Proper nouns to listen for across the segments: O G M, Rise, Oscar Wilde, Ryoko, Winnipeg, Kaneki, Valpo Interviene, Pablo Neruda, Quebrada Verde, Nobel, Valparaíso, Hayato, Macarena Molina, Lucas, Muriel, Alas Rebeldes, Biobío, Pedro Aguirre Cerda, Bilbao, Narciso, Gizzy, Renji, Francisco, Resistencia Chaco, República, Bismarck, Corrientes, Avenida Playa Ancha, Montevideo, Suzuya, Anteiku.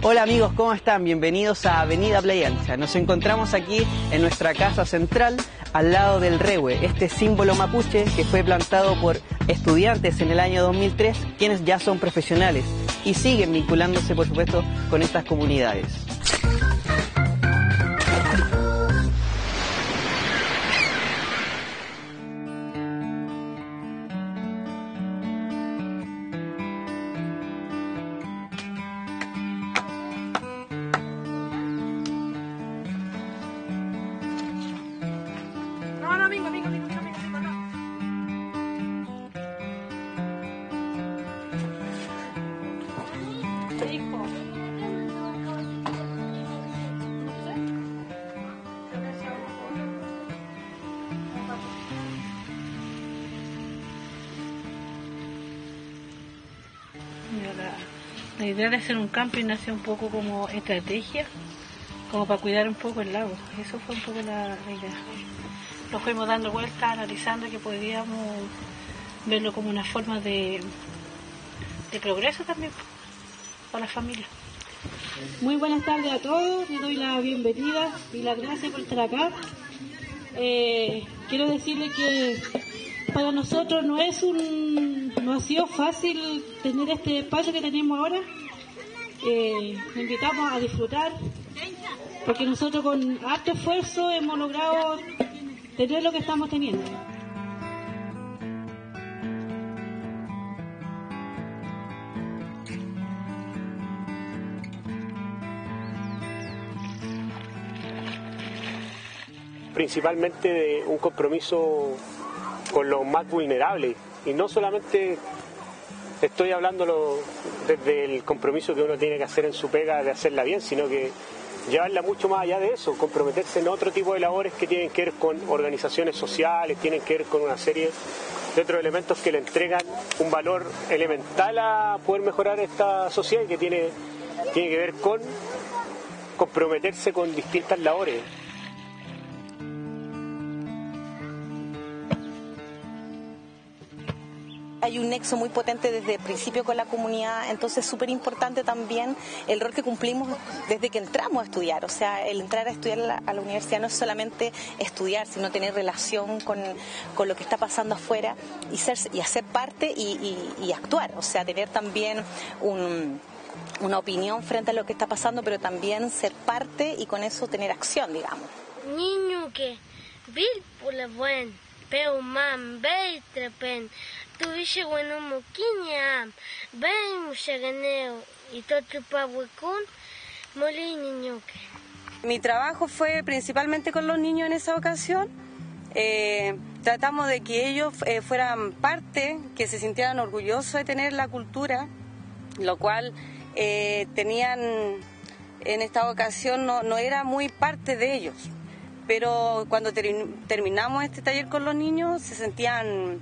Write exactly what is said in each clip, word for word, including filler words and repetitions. Hola amigos, ¿cómo están? Bienvenidos a Avenida Playa Ancha. Nos encontramos aquí en nuestra casa central, al lado del Rehue, este símbolo mapuche que fue plantado por estudiantes en el año dos mil tres, quienes ya son profesionales y siguen vinculándose, por supuesto, con estas comunidades. La idea de hacer un camping nació un poco como estrategia, como para cuidar un poco el lago. Eso fue un poco la, la idea. Nos fuimos dando vueltas, analizando que podíamos verlo como una forma de, de progreso también para la familia. Muy buenas tardes a todos, les doy la bienvenida y las gracias por estar acá. Eh, quiero decirles que para nosotros no es un... No ha sido fácil tener este espacio que tenemos ahora. Eh, invitamos a disfrutar, porque nosotros con harto esfuerzo hemos logrado tener lo que estamos teniendo. Principalmente de un compromiso con los más vulnerables. Y no solamente estoy hablándolo desde el compromiso que uno tiene que hacer en su pega de hacerla bien, sino que llevarla mucho más allá de eso, comprometerse en otro tipo de labores que tienen que ver con organizaciones sociales, tienen que ver con una serie de otros elementos que le entregan un valor elemental a poder mejorar esta sociedad y que tiene, tiene que ver con comprometerse con distintas labores. Hay un nexo muy potente desde el principio con la comunidad, entonces es súper importante también el rol que cumplimos desde que entramos a estudiar. O sea, el entrar a estudiar a la universidad no es solamente estudiar, sino tener relación con, con lo que está pasando afuera y, ser, y hacer parte y, y, y actuar. O sea, tener también un... una opinión frente a lo que está pasando, pero también ser parte y con eso tener acción, digamos. Niño que vil por la buen, pero man, ve trepen. Tuviche bueno moquiña, ven muchaganeo y todo pabuicón, molí niñoque. Mi trabajo fue principalmente con los niños en esa ocasión. Eh, tratamos de que ellos eh, fueran parte, que se sintieran orgullosos de tener la cultura, lo cual eh, tenían en esta ocasión no, no era muy parte de ellos. Pero cuando ter terminamos este taller con los niños se sentían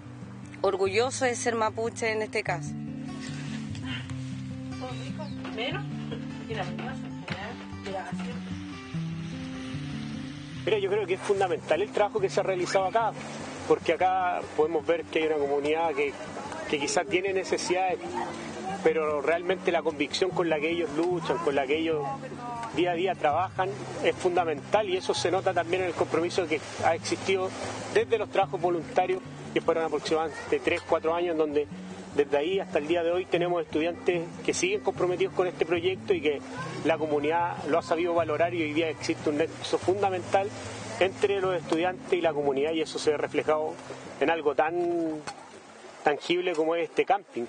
orgulloso de ser mapuche en este caso. Mira, yo creo que es fundamental el trabajo que se ha realizado acá, porque acá podemos ver que hay una comunidad que, que quizás tiene necesidades, pero realmente la convicción con la que ellos luchan, con la que ellos día a día trabajan, es fundamental, y eso se nota también en el compromiso que ha existido desde los trabajos voluntarios, que fueron aproximadamente tres, cuatro años, donde desde ahí hasta el día de hoy tenemos estudiantes que siguen comprometidos con este proyecto y que la comunidad lo ha sabido valorar, y hoy día existe un nexo fundamental entre los estudiantes y la comunidad, y eso se ve reflejado en algo tan tangible como es este camping.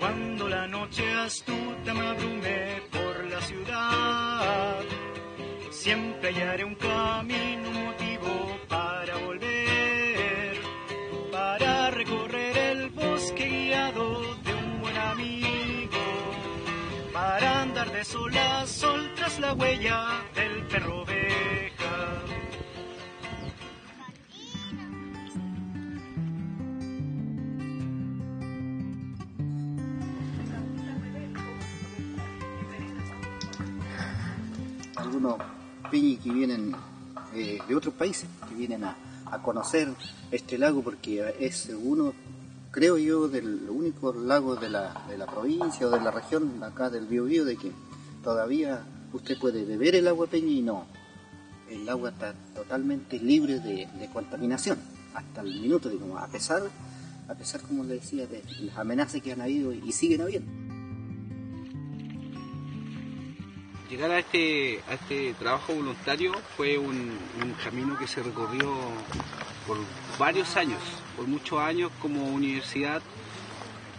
Cuando la noche astuta me abrumé por la ciudad, siempre hallaré un camino, un motivo para volver, para recorrer el bosque guiado de un buen amigo, para andar de sol a sol tras la huella del perro oveja. Algunos piñis que vienen eh, de otros países, que vienen a, a conocer este lago porque es uno creo yo, del único lago de la, de la provincia o de la región acá del Biobío, de que todavía usted puede beber el agua peña y no. El agua está totalmente libre de, de contaminación, hasta el minuto, digamos, a pesar, a pesar, como le decía, de las amenazas que han habido y siguen habiendo. Llegar a este, a este trabajo voluntario fue un, un camino que se recorrió por varios años, por muchos años como universidad.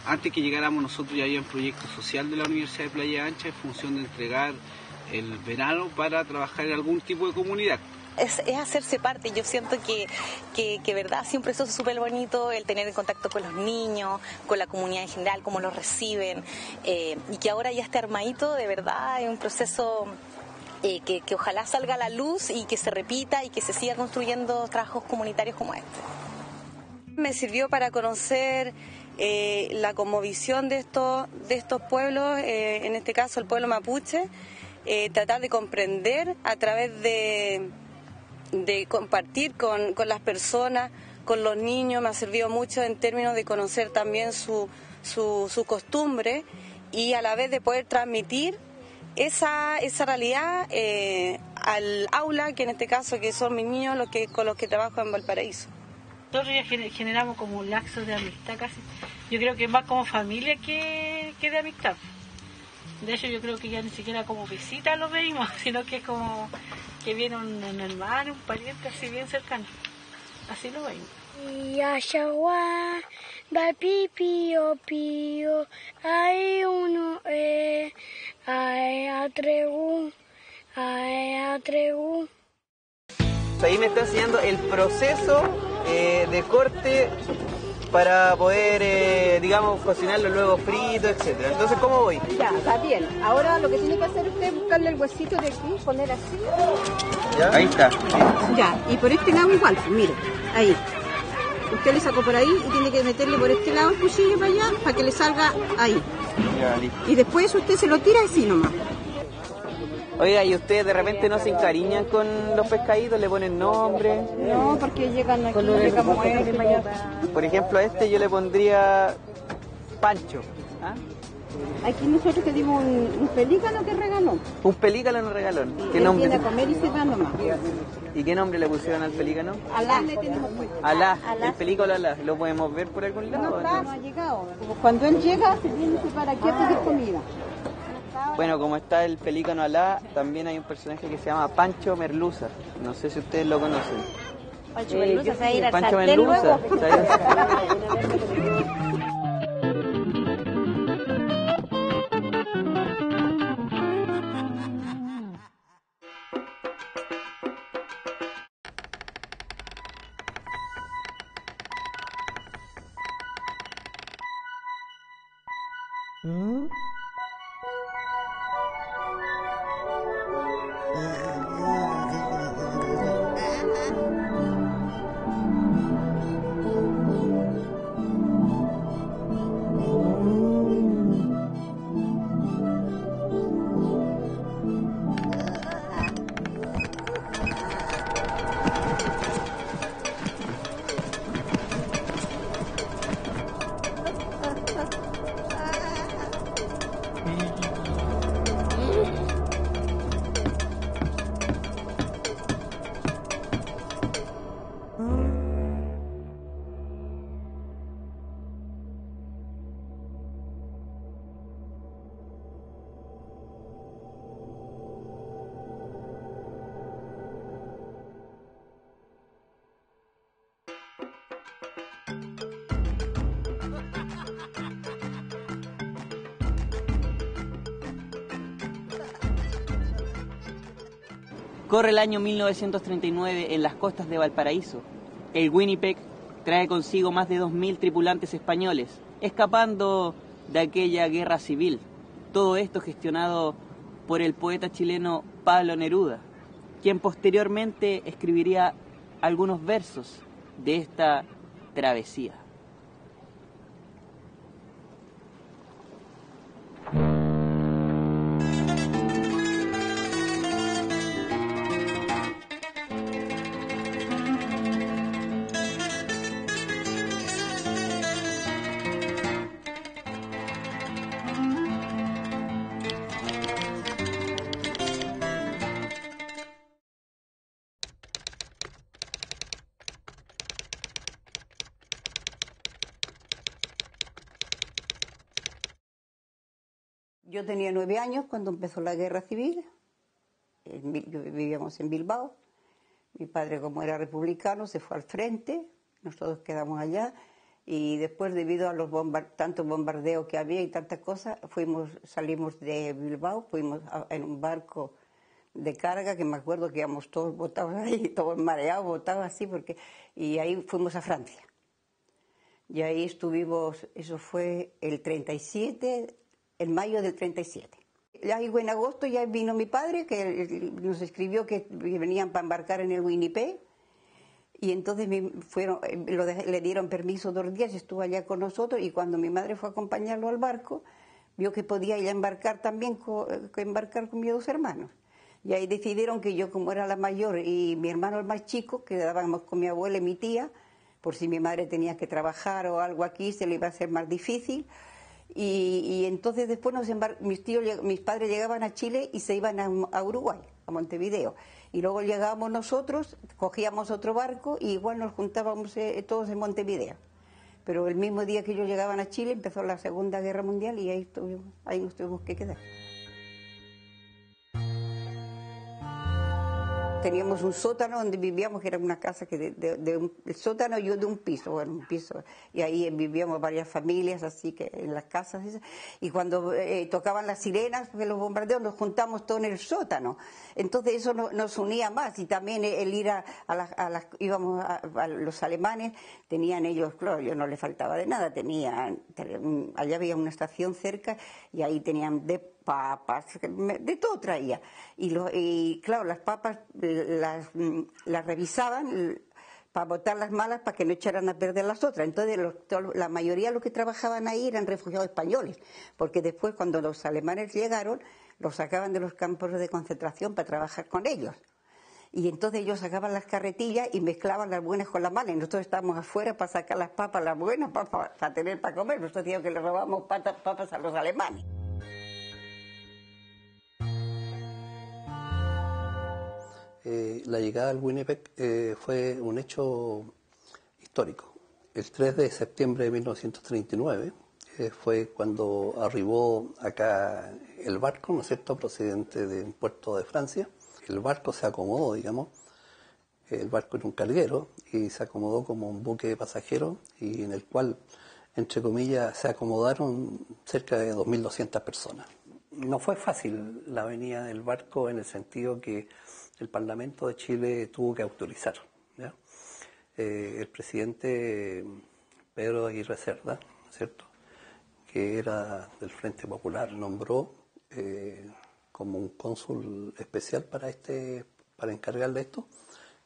Antes que llegáramos nosotros ya había un proyecto social de la Universidad de Playa Ancha en función de entregar el verano para trabajar en algún tipo de comunidad. Es, es hacerse parte. Yo siento que, que, que verdad, siempre eso es súper bonito, el tener el contacto con los niños, con la comunidad en general, cómo los reciben, eh, y que ahora ya esté armadito, de verdad, es un proceso eh, que, que ojalá salga a la luz y que se repita y que se siga construyendo trabajos comunitarios como este. Me sirvió para conocer eh, la cosmovisión de estos, de estos pueblos, eh, en este caso el pueblo mapuche, eh, tratar de comprender a través de... de compartir con, con las personas, con los niños. Me ha servido mucho en términos de conocer también su, su, su costumbre y a la vez de poder transmitir esa, esa realidad eh, al aula, que en este caso que son mis niños los que, con los que trabajo en Valparaíso. Nosotros ya generamos como un lazo de amistad casi, yo creo que más como familia que, que de amistad. De hecho yo creo que ya ni siquiera como visita lo vimos, sino que es como que viene un, un hermano, un pariente así bien cercano. Así lo vemos. Y ayahuá, da pipio pío, hay uno, eh, hay atreú, hay atreú. Ahí me está enseñando el proceso eh, de corte para poder, eh, digamos, cocinarlo luego frito, etcétera. Entonces, ¿cómo voy? Ya, está bien. Ahora lo que tiene que hacer usted es buscarle el huesito de aquí, poner así. ¿Ya? Ahí está. Ya, y por este lado igual, mire, ahí. Usted le sacó por ahí y tiene que meterle por este lado el cuchillo para allá, para que le salga ahí. Ya, listo. Y después usted se lo tira así nomás. Oiga, ¿y ustedes de repente no se encariñan con los pescaditos? ¿Le ponen nombre? No, porque llegan aquí, llegan muertos. Por ejemplo, a este yo le pondría Pancho. ¿Ah? Aquí nosotros tenemos un, un pelícano que regaló. Un pelícano en regalón. Sí, ¿qué nombre? Viene a comer y se va nomás. ¿Y qué nombre le pusieron al pelícano? Alá. Le tenemos puesto. Alá. Alá. El pelícano Alá. ¿Lo podemos ver por algún lado? No, está, no ha llegado. Cuando él llega, se viene para aquí a pedir comida. Bueno, como está el pelícano Alá, también hay un personaje que se llama Pancho Merluza. No sé si ustedes lo conocen. Pancho eh, Merluza, se va a ir al Pancho Merluza. Corre el año mil novecientos treinta y nueve en las costas de Valparaíso. El Winnipeg trae consigo más de dos mil tripulantes españoles, escapando de aquella guerra civil. Todo esto gestionado por el poeta chileno Pablo Neruda, quien posteriormente escribiría algunos versos de esta travesía. Yo tenía nueve años cuando empezó la guerra civil. Yo vivíamos en Bilbao. Mi padre, como era republicano, se fue al frente. Nosotros quedamos allá. Y después, debido a los bomba tantos bombardeos que había y tantas cosas, fuimos, salimos de Bilbao, fuimos a, en un barco de carga, que me acuerdo que íbamos todos botados ahí, todos mareados, botados así, porque, y ahí fuimos a Francia. Y ahí estuvimos, eso fue el treinta y siete, en mayo del treinta y siete. Ahí en agosto ya vino mi padre, que nos escribió que venían para embarcar en el Winnipeg. Y entonces me fueron, lo de, le dieron permiso dos días, estuvo allá con nosotros, y cuando mi madre fue a acompañarlo al barco, vio que podía ella embarcar también, co, embarcar con mis dos hermanos. Y ahí decidieron que yo, como era la mayor y mi hermano el más chico, quedábamos con mi abuela y mi tía, por si mi madre tenía que trabajar o algo aquí, se le iba a hacer más difícil. Y, y entonces después nos embar mis, tíos, mis padres llegaban a Chile y se iban a, a Uruguay, a Montevideo. Y luego llegábamos nosotros, cogíamos otro barco y igual nos juntábamos eh, todos en Montevideo. Pero el mismo día que ellos llegaban a Chile empezó la Segunda Guerra Mundial y ahí, estuvimos, ahí nos tuvimos que quedar. Teníamos un sótano donde vivíamos, que era una casa que de, de, de un, el sótano yo de un piso, bueno, un piso, y ahí vivíamos varias familias, así que en las casas esas. Y cuando eh, tocaban las sirenas, porque los bombardeos, nos juntamos todos en el sótano. Entonces eso no, nos unía más, y también el ir a, a, las, a las, íbamos a, a los alemanes, tenían ellos, claro, yo no les faltaba de nada, tenían, ten, allá había una estación cerca y ahí tenían de papas, de todo traía. Y, lo, y claro, las papas las, las revisaban para botar las malas, para que no echaran a perder las otras. Entonces, los, la mayoría de los que trabajaban ahí eran refugiados españoles, porque después, cuando los alemanes llegaron, los sacaban de los campos de concentración para trabajar con ellos. Y entonces ellos sacaban las carretillas y mezclaban las buenas con las malas. Nosotros estábamos afuera para sacar las papas, las buenas, para, para, para tener para comer. Nosotros decíamos que le robamos papas, papas a los alemanes. Eh, la llegada al Winnipeg eh, fue un hecho histórico. El tres de septiembre de mil novecientos treinta y nueve eh, fue cuando arribó acá el barco, ¿no es cierto?, procedente de un puerto de Francia. El barco se acomodó, digamos, el barco era un carguero y se acomodó como un buque de pasajeros, y en el cual, entre comillas, se acomodaron cerca de dos mil doscientas personas. No fue fácil la venida del barco, en el sentido que el Parlamento de Chile tuvo que autorizar, ¿ya? Eh, el presidente Pedro Aguirre Cerda, ¿cierto?, que era del Frente Popular, nombró eh, como un cónsul especial para este, para encargarle esto,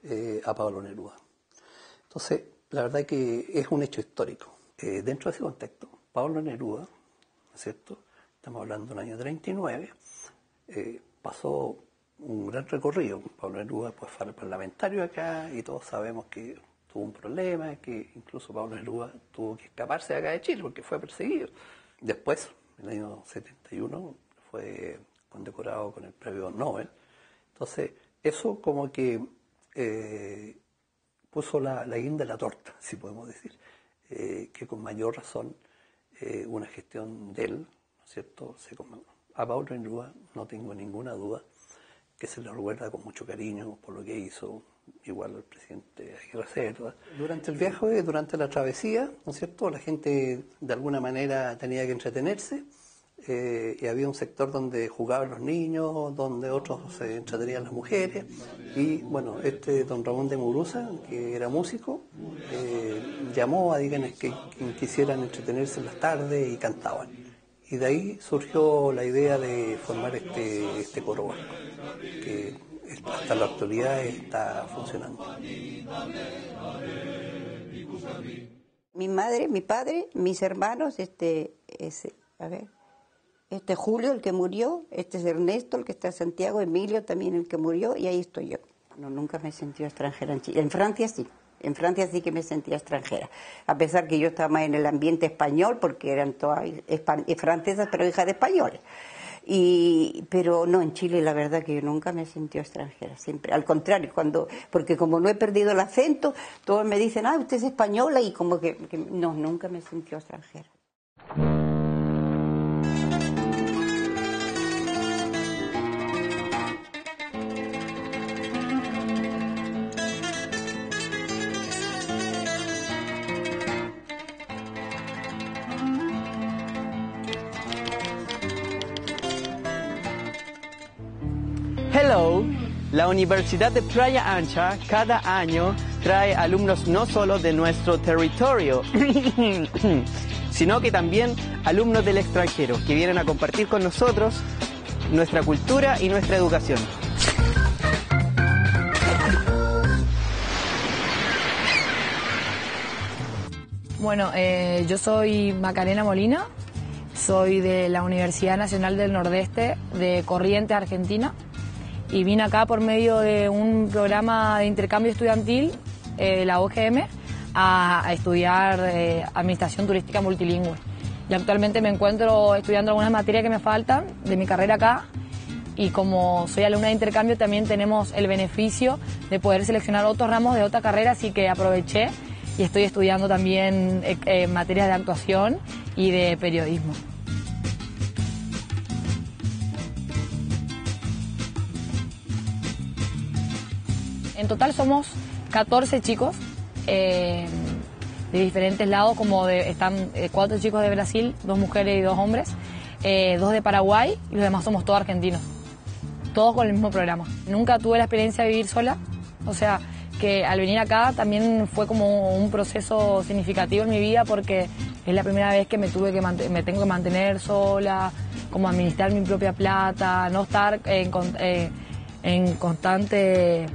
eh, a Pablo Neruda. Entonces, la verdad es que es un hecho histórico. Eh, dentro de ese contexto, Pablo Neruda, ¿cierto?, estamos hablando del año treinta y nueve, eh, pasó un gran recorrido. Pablo Neruda pues fue parlamentario acá, y todos sabemos que tuvo un problema, que incluso Pablo Neruda tuvo que escaparse de acá de Chile porque fue perseguido. Después, en el año setenta y uno, fue condecorado con el premio Nobel. Entonces, eso como que eh, puso la, la guinda en la torta, si podemos decir, eh, que con mayor razón eh, una gestión de él, ¿no es cierto?, se conmemoró. A Pablo Neruda no tengo ninguna duda que se lo recuerda con mucho cariño por lo que hizo, igual al presidente Aguirre Cerda. Durante el viaje, durante la travesía, ¿no es cierto?, la gente de alguna manera tenía que entretenerse, eh, y había un sector donde jugaban los niños, donde otros se entretenían las mujeres, y bueno, este don Ramón de Murusa, que era músico, eh, llamó a quienes que, que quisieran entretenerse en las tardes, y cantaban. Y de ahí surgió la idea de formar este, este coro vasco, que hasta la actualidad está funcionando. Mi madre, mi padre, mis hermanos, este, ese, a ver, este Julio, el que murió, este es Ernesto, el que está en Santiago, Emilio también, el que murió, y ahí estoy yo. No, nunca me he sentido extranjera en Chile. En Francia sí. En Francia sí que me sentía extranjera, a pesar que yo estaba más en el ambiente español, porque eran todas francesas, pero hijas de españoles. Y, pero no, en Chile la verdad que yo nunca me he sentido extranjera, siempre. Al contrario, cuando, porque como no he perdido el acento, todos me dicen, ah, usted es española, y como que, que no, nunca me he sentido extranjera. Hello, la Universidad de Playa Ancha cada año trae alumnos no solo de nuestro territorio, sino que también alumnos del extranjero que vienen a compartir con nosotros nuestra cultura y nuestra educación. Bueno, eh, yo soy Macarena Molina, soy de la Universidad Nacional del Nordeste de Corrientes, Argentina, y vine acá por medio de un programa de intercambio estudiantil, eh, la O G M, a, a estudiar eh, Administración Turística Multilingüe. Y actualmente me encuentro estudiando algunas materias que me faltan de mi carrera acá, y como soy alumna de intercambio también tenemos el beneficio de poder seleccionar otros ramos de otra carrera, así que aproveché y estoy estudiando también eh, eh, materias de actuación y de periodismo. En total somos catorce chicos eh, de diferentes lados, como de, están eh, cuatro chicos de Brasil, dos mujeres y dos hombres, eh, dos de Paraguay, y los demás somos todos argentinos, todos con el mismo programa. Nunca tuve la experiencia de vivir sola, o sea, que al venir acá también fue como un proceso significativo en mi vida, porque es la primera vez que me tuve que me tengo que mantener sola, como administrar mi propia plata, no estar en, eh, en constante,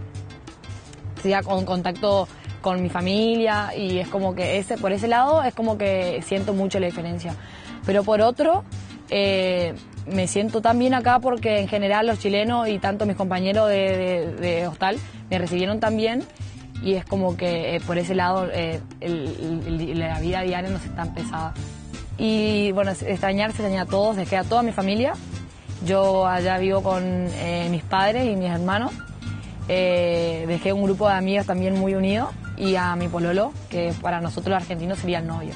sea, con contacto con mi familia, y es como que ese por ese lado es como que siento mucho la diferencia. Pero por otro, eh, me siento tan bien acá porque en general los chilenos y tanto mis compañeros de, de, de hostal me recibieron tan bien, y es como que eh, por ese lado eh, el, el, la vida diaria no es tan pesada. Y bueno, extrañar se extraña a todos, se queda toda mi familia. Yo allá vivo con eh, mis padres y mis hermanos. Eh, dejé un grupo de amigas también muy unido, y a mi pololo, que para nosotros los argentinos sería el novio.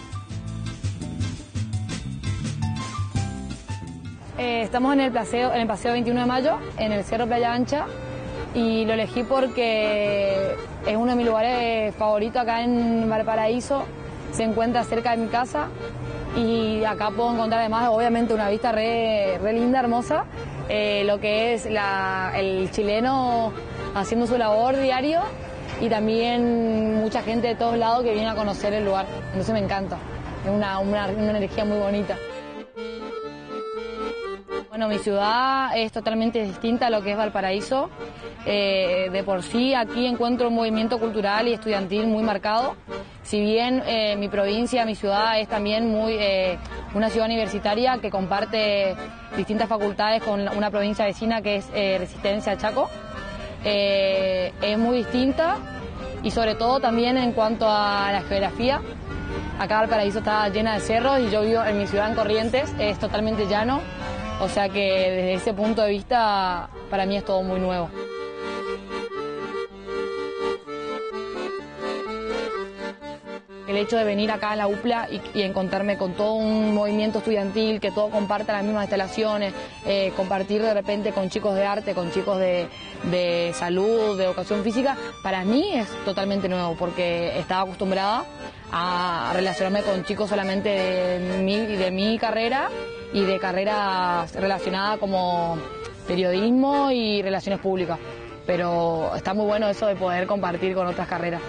Eh, estamos en el, paseo, en el paseo veintiuno de mayo, en el Cerro Playa Ancha, y lo elegí porque es uno de mis lugares favoritos acá en Valparaíso. Se encuentra cerca de mi casa, y acá puedo encontrar además obviamente una vista re, re linda, hermosa, eh, lo que es la, el chileno haciendo su labor diario, y también mucha gente de todos lados que viene a conocer el lugar. Entonces me encanta, es una, una, una energía muy bonita. Bueno, mi ciudad es totalmente distinta a lo que es Valparaíso. Eh, de por sí aquí encuentro un movimiento cultural y estudiantil muy marcado. Si bien eh, mi provincia, mi ciudad es también muy eh, una ciudad universitaria que comparte distintas facultades con una provincia vecina que es eh, Resistencia Chaco, eh, es muy distinta, y sobre todo también en cuanto a la geografía. Acá Valparaíso está llena de cerros, y yo vivo en mi ciudad, en Corrientes, es totalmente llano. O sea que desde ese punto de vista para mí es todo muy nuevo. El hecho de venir acá a la UPLA y, y encontrarme con todo un movimiento estudiantil, que todo comparta las mismas instalaciones, eh, compartir de repente con chicos de arte, con chicos de, de salud, de educación física, para mí es totalmente nuevo, porque estaba acostumbrada a relacionarme con chicos solamente de mi, de mi carrera y de carreras relacionadas como periodismo y relaciones públicas. Pero está muy bueno eso de poder compartir con otras carreras.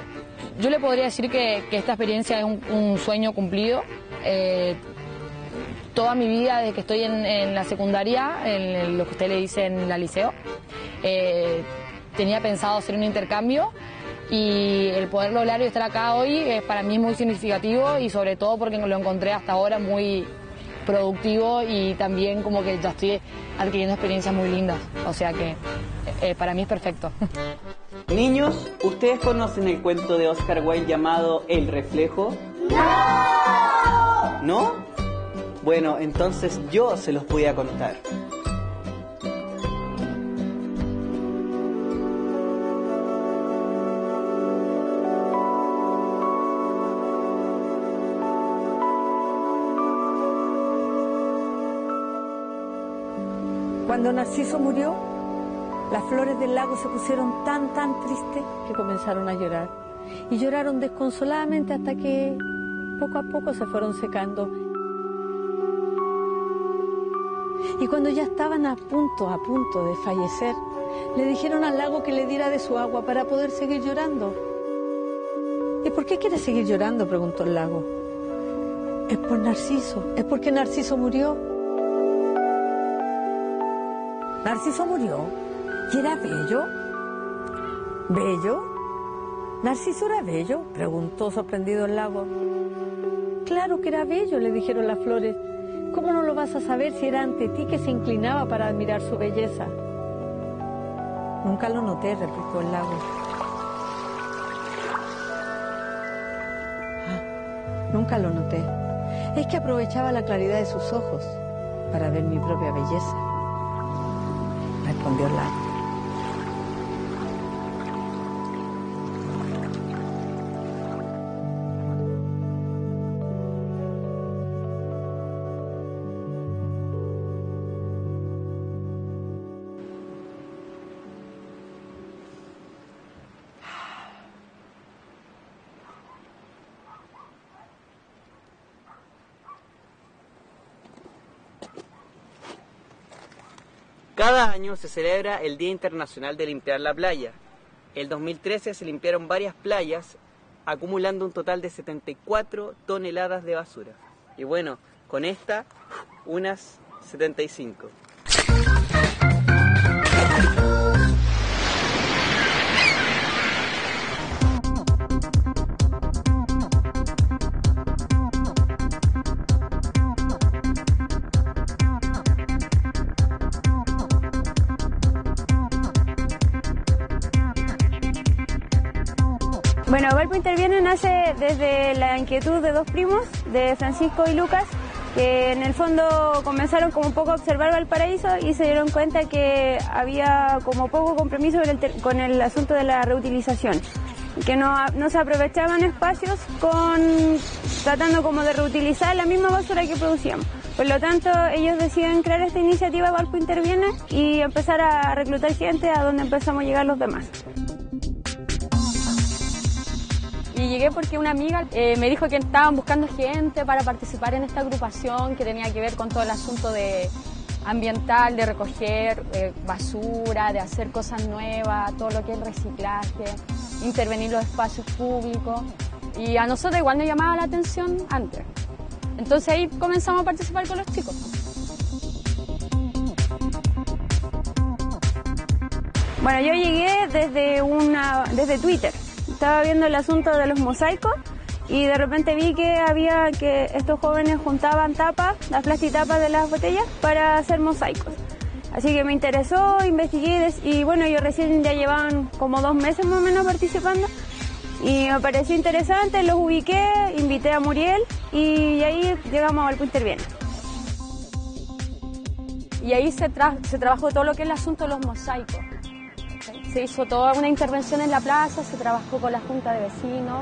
Yo le podría decir que, que esta experiencia es un, un sueño cumplido. Eh, toda mi vida, desde que estoy en, en la secundaria, en lo que usted le dice en la liceo, eh, tenía pensado hacer un intercambio, y el poder lograrlo y estar acá hoy eh, para mí es muy significativo, y sobre todo porque lo encontré hasta ahora muy productivo, y también como que ya estoy adquiriendo experiencias muy lindas, o sea que eh, para mí es perfecto. Niños, ¿ustedes conocen el cuento de Oscar Wilde llamado El Reflejo? ¡No! ¿No? Bueno, entonces yo se los voy a contar. Cuando Narciso murió, las flores del lago se pusieron tan, tan tristes que comenzaron a llorar. Y lloraron desconsoladamente hasta que poco a poco se fueron secando. Y cuando ya estaban a punto, a punto de fallecer, Le dijeron al lago que le diera de su agua para poder seguir llorando. ¿Y por qué quiere seguir llorando?, preguntó el lago. Es por Narciso, es porque Narciso murió. Narciso murió, y era bello. ¿Bello? ¿Narciso era bello?, preguntó sorprendido el lago. Claro que era bello, le dijeron las flores. ¿Cómo no lo vas a saber si era ante ti que se inclinaba para admirar su belleza? Nunca lo noté, replicó el lago. Ah, nunca lo noté. Es que aprovechaba la claridad de sus ojos para ver mi propia belleza, respondió el lago. Cada año se celebra el Día Internacional de Limpiar la Playa. El dos mil trece se limpiaron varias playas, acumulando un total de setenta y cuatro toneladas de basura. Y bueno, con esta, unas setenta y cinco. Bueno, Valpo Interviene nace desde la inquietud de dos primos, de Francisco y Lucas, que en el fondo comenzaron como un poco a observar Valparaíso y se dieron cuenta que había como poco compromiso con el, con el asunto de la reutilización, que no, no se aprovechaban espacios con, tratando como de reutilizar la misma basura que producíamos. Por lo tanto, ellos deciden crear esta iniciativa Valpo Interviene y empezar a reclutar gente a donde empezamos a llegar los demás. Y llegué porque una amiga eh, me dijo que estaban buscando gente para participar en esta agrupación que tenía que ver con todo el asunto de ambiental, de recoger eh, basura, de hacer cosas nuevas, todo lo que es reciclaje, intervenir los espacios públicos. Y a nosotros igual nos llamaba la atención antes. Entonces ahí comenzamos a participar con los chicos. Bueno, yo llegué desde, una, desde Twitter. Estaba viendo el asunto de los mosaicos y de repente vi que había que estos jóvenes juntaban tapas, las plastitapas de las botellas para hacer mosaicos. Así que me interesó, investigué y bueno, yo recién ya llevaban como dos meses más o menos participando y me pareció interesante, los ubiqué, invité a Muriel y ahí llegamos a Valpo Interviene. Y ahí se, tra se trabajó todo lo que es el asunto de los mosaicos. Se hizo toda una intervención en la plaza, se trabajó con la junta de vecinos,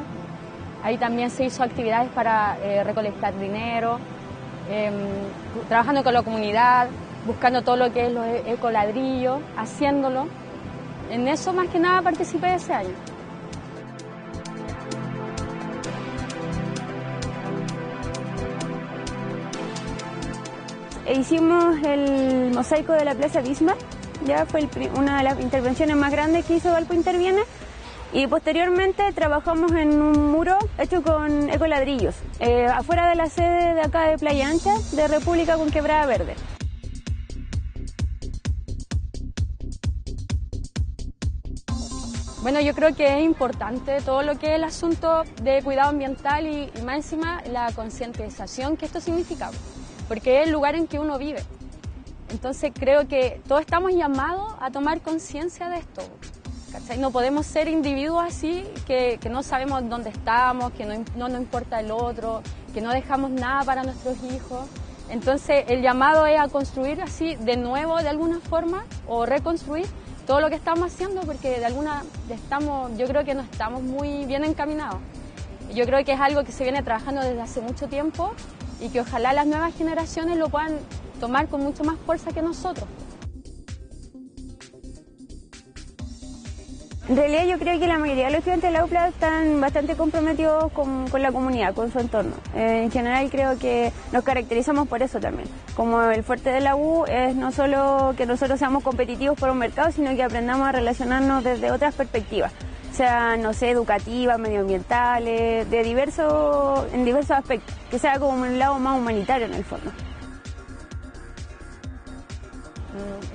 ahí también se hizo actividades para eh, recolectar dinero, eh, trabajando con la comunidad, buscando todo lo que es los ecoladrillos, haciéndolo. En eso más que nada participé ese año. E hicimos el mosaico de la plaza Bismarck. Ya fue el, una de las intervenciones más grandes que hizo Valpo Interviene y posteriormente trabajamos en un muro hecho con ecoladrillos eh, afuera de la sede de acá de Playa Ancha de República con Quebrada Verde. Bueno, yo creo que es importante todo lo que es el asunto de cuidado ambiental y, y más encima la concientización que esto significaba, porque es el lugar en que uno vive. Entonces creo que todos estamos llamados a tomar conciencia de esto, ¿cachai? No podemos ser individuos así, que, que no sabemos dónde estamos, que no, no nos importa el otro, que no dejamos nada para nuestros hijos. Entonces el llamado es a construir así de nuevo de alguna forma o reconstruir todo lo que estamos haciendo porque de alguna estamos, yo creo que no estamos muy bien encaminados. Yo creo que es algo que se viene trabajando desde hace mucho tiempo y que ojalá las nuevas generaciones lo puedan tomar con mucho más fuerza que nosotros. En realidad yo creo que la mayoría de los estudiantes de la U P L A están bastante comprometidos con, con la comunidad, con su entorno. Eh, en general creo que nos caracterizamos por eso también. Como el fuerte de la U es no solo que nosotros seamos competitivos por un mercado, sino que aprendamos a relacionarnos desde otras perspectivas. O sea, no sé, educativas, medioambientales, de diversos, en diversos aspectos. Que sea como un lado más humanitario en el fondo.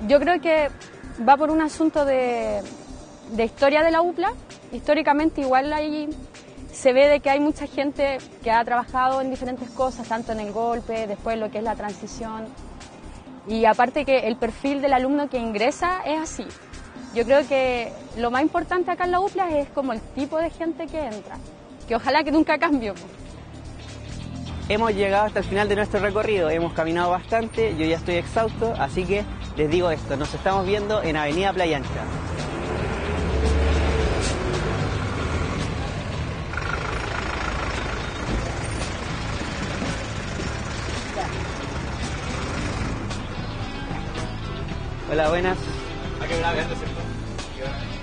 Yo creo que va por un asunto de, de historia de la U P L A. Históricamente igual ahí se ve de que hay mucha gente que ha trabajado en diferentes cosas, tanto en el golpe, después lo que es la transición. Y aparte que el perfil del alumno que ingresa es así. Yo creo que lo más importante acá en la U P L A es como el tipo de gente que entra, que ojalá que nunca cambie. Hemos llegado hasta el final de nuestro recorrido, hemos caminado bastante, yo ya estoy exhausto, así que les digo esto, nos estamos viendo en Avenida Playa Ancha. Hola, buenas. ¿A qué hora?